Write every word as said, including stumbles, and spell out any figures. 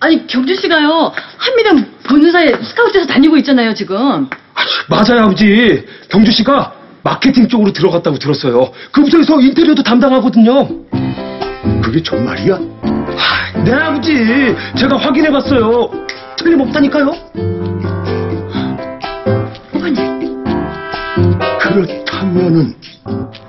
아니 경준 씨가요 한미랑 보는 사이 스카우트에서 다니고 있잖아요 지금. 맞아요 아버지. 경준 씨가 마케팅 쪽으로 들어갔다고 들었어요. 그 부서에서 인테리어도 담당하거든요. 그게 정말이야? 하, 네 아버지 제가 확인해봤어요. 틀림없다니까요. 아니 그렇다면은